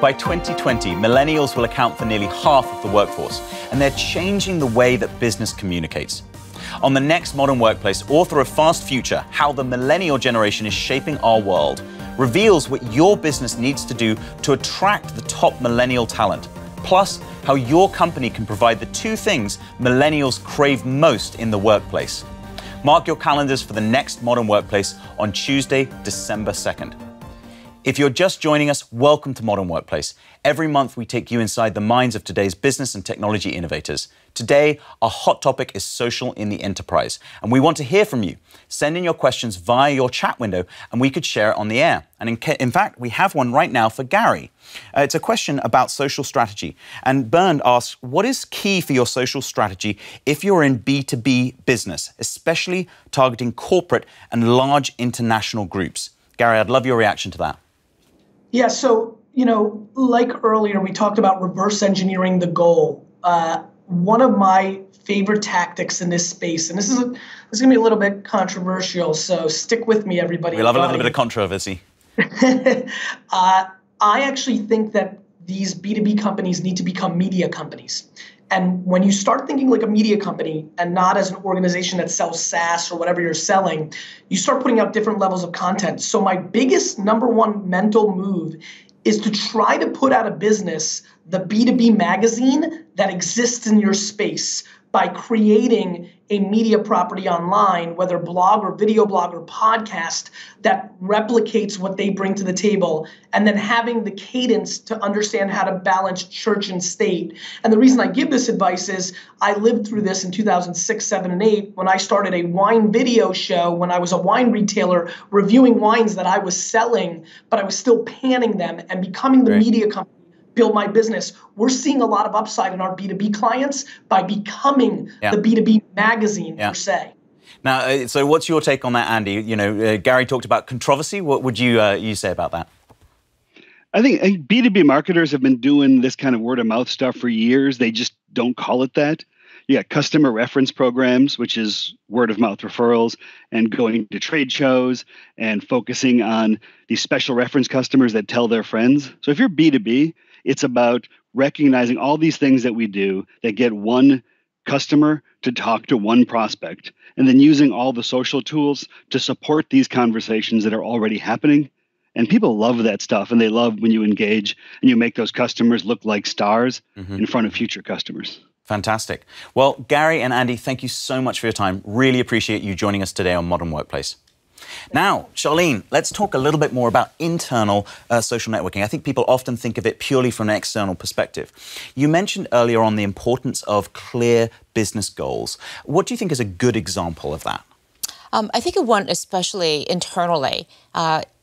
By 2020, millennials will account for nearly half of the workforce, and they're changing the way that business communicates. On the next Modern Workplace, author of Fast Future, How the Millennial Generation is Shaping Our World, reveals what your business needs to do to attract the top millennial talent, plus how your company can provide the two things millennials crave most in the workplace. Mark your calendars for the next Modern Workplace on Tuesday, December 2nd. If you're just joining us, welcome to Modern Workplace. Every month we take you inside the minds of today's business and technology innovators. Today, our hot topic is social in the enterprise, and we want to hear from you. Send in your questions via your chat window, and we could share it on the air. And in fact, we have one right now for Gary. It's a question about social strategy. And Bernd asks, what is key for your social strategy if you're in B2B business, especially targeting corporate and large international groups? Gary, I'd love your reaction to that. Yeah, so, you know, like earlier, we talked about reverse engineering the goal. One of my favorite tactics in this space, and this is going to be a little bit controversial, so stick with me, everybody. We love a little bit of controversy. I actually think that these B2B companies need to become media companies. And when you start thinking like a media company and not as an organization that sells SaaS or whatever you're selling, you start putting out different levels of content. So my biggest #1 mental move is to try to put out of business the B2B magazine that exists in your space by creating a media property online, whether blog or video blog or podcast, that replicates what they bring to the table, and then having the cadence to understand how to balance church and state. And the reason I give this advice is I lived through this in 2006, 7, and 8 when I started a wine video show when I was a wine retailer reviewing wines that I was selling, but I was still panning them and becoming the media company. Build my business. We're seeing a lot of upside in our B2B clients by becoming the B2B magazine per se. Now, so what's your take on that, Andy? You know, Gary talked about controversy. What would you say about that? I think B2B marketers have been doing this kind of word of mouth stuff for years. They just don't call it that. You got customer reference programs, which is word of mouth referrals, and going to trade shows and focusing on these special reference customers that tell their friends. So if you're B2B, it's about recognizing all these things that we do that get one customer to talk to one prospect, and then using all the social tools to support these conversations that are already happening. And people love that stuff, and they love when you engage and you make those customers look like stars in front of future customers. Fantastic. Well, Gary and Andy, thank you so much for your time. Really appreciate you joining us today on Modern Workplace. Now, Charlene, let's talk a little bit more about internal social networking. I think people often think of it purely from an external perspective. You mentioned earlier on the importance of clear business goals. What do you think is a good example of that? I think one, especially internally,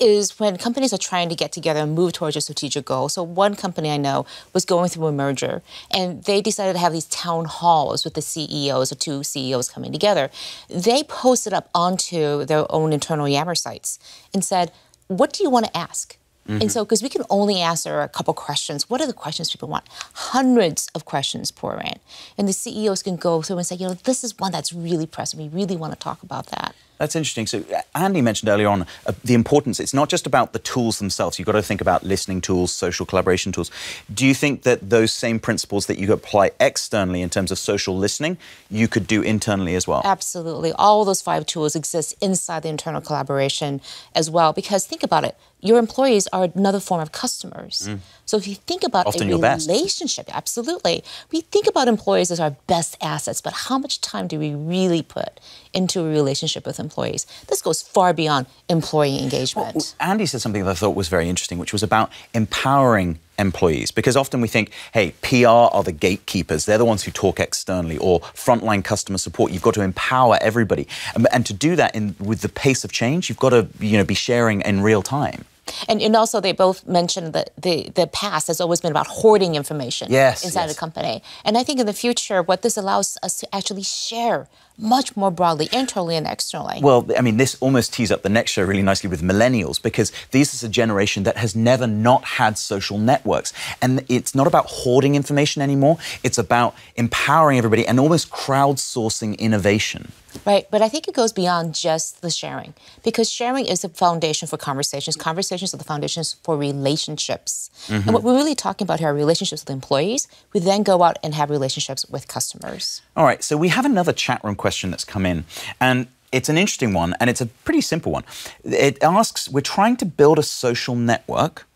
is when companies are trying to get together and move towards a strategic goal. So one company I know was going through a merger, and they decided to have these town halls with the CEOs, or two CEOs coming together. They posted up onto their own internal Yammer sites and said, what do you want to ask? And so, because we can only answer a couple questions, what are the questions people want? Hundreds of questions pour in. And the CEOs can go through and say, you know, this is one that's really pressing. We really want to talk about that. That's interesting. So Andy mentioned earlier on the importance. It's not just about the tools themselves. You've got to think about listening tools, social collaboration tools. Do you think that those same principles that you apply externally in terms of social listening, you could do internally as well? Absolutely. All those 5 tools exist inside the internal collaboration as well. Because think about it. Your employees are another form of customers. So if you think about a relationship, absolutely. We think about employees as our best assets, but how much time do we really put into a relationship with employees? This goes far beyond employee engagement. Well, Andy said something that I thought was very interesting, which was about empowering employees, because often we think, hey, PR are the gatekeepers. They're the ones who talk externally, or frontline customer support. You've got to empower everybody. And to do that with the pace of change, you've got to be sharing in real time. And also, they both mentioned that the past has always been about hoarding information inside a company. And I think in the future, what this allows us to actually share much more broadly, internally and externally. Well, I mean, this almost tees up the next show really nicely with millennials, because this is a generation that has never not had social networks. And it's not about hoarding information anymore. It's about empowering everybody and almost crowdsourcing innovation. Right, but I think it goes beyond just the sharing, because sharing is the foundation for conversations. Conversations are the foundations for relationships. Mm-hmm. And what we're really talking about here are relationships with employees. We then go out and have relationships with customers. All right, so we have another chat room question that's come in, and it's an interesting one, and it's a pretty simple one. It asks, we're trying to build a social network.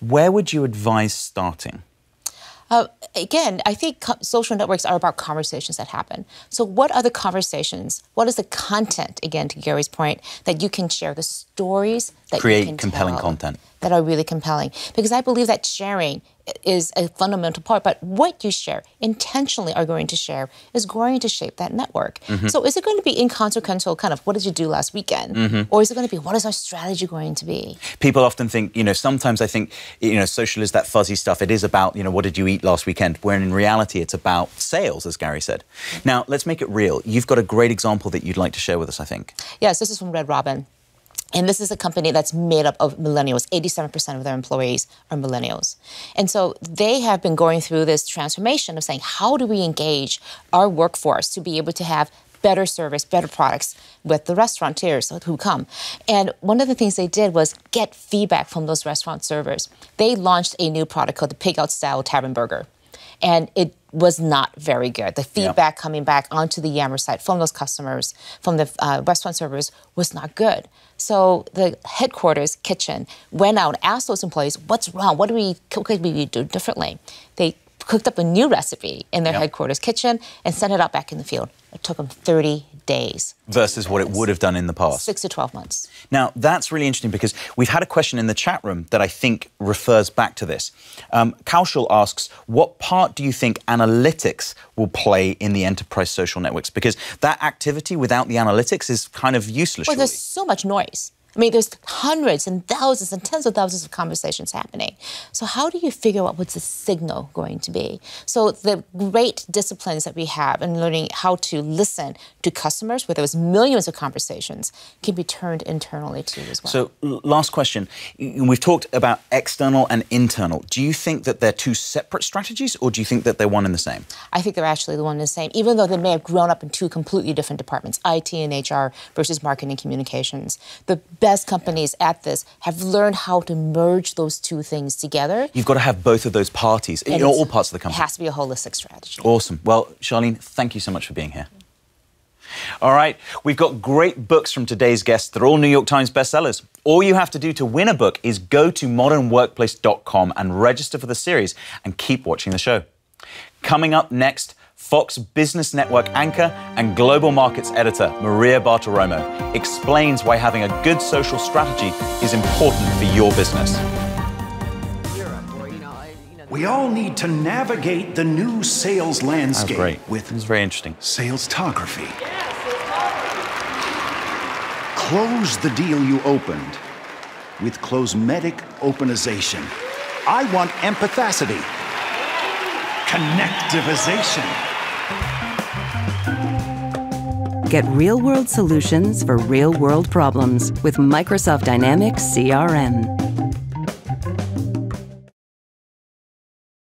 Where would you advise starting? Again, I think social networks are about conversations that happen. So what are the conversations? What is the content, again, to Gary's point, that you can share, the stories that you can compelling content. That are really compelling. Because I believe that sharing is a fundamental part, but what you share, intentionally are going to share, is going to shape that network. Mm-hmm. So is it going to be inconsequential, kind of, what did you do last weekend? Mm-hmm. Or is it going to be, what is our strategy going to be? People often think, you know, sometimes I think, you know, social is that fuzzy stuff. It is about, you know, what did you eat last weekend? When in reality, it's about sales, as Gary said. Mm-hmm. Now, let's make it real. You've got a great example that you'd like to share with us, I think. Yes, this is from Red Robin. And this is a company that's made up of millennials. 87% of their employees are millennials. And so they have been going through this transformation of saying, how do we engage our workforce to be able to have better service, better products with the restaurateurs who come? And one of the things they did was get feedback from those restaurant servers. They launched a new product called the Pig Out Style Tavern Burger. And it was not very good. The feedback coming back onto the Yammer site from those customers, from the restaurant servers, was not good. So the headquarters kitchen went out and asked those employees, what's wrong? What could we do differently? They cooked up a new recipe in their headquarters kitchen and sent it out back in the field. It took them 30 days. Versus what it would have done in the past. 6 to 12 months. Now, that's really interesting, because we've had a question in the chat room that I think refers back to this. Kaushal asks, what part do you think analytics will play in the enterprise social networks? Because that activity without the analytics is kind of useless. Well, there's so much noise. I mean, there's hundreds and thousands and tens of thousands of conversations happening. So how do you figure out what's the signal going to be? So the great disciplines that we have in learning how to listen to customers, where there was millions of conversations, can be turned internally too as well. So last question. We've talked about external and internal. Do you think that they're two separate strategies, or do you think that they're one and the same? I think they're actually the one and the same, even though they may have grown up in two completely different departments, IT and HR versus marketing and communications. The best companies at this have learned how to merge those two things together. You've got to have both of those parties, in all parts of the company. It has to be a holistic strategy. Awesome. Well, Charlene, thank you so much for being here. All right, we've got great books from today's guests. They're all New York Times bestsellers. All you have to do to win a book is go to modernworkplace.com and register for the series, and keep watching the show. Coming up next, Fox Business Network anchor and global markets editor Maria Bartiromo explains why having a good social strategy is important for your business. We all need to navigate the new sales landscape with salesography. Yeah, close the deal you opened with closemetic openization. I want empathicity. Connectivization. Get real-world solutions for real-world problems with Microsoft Dynamics CRM.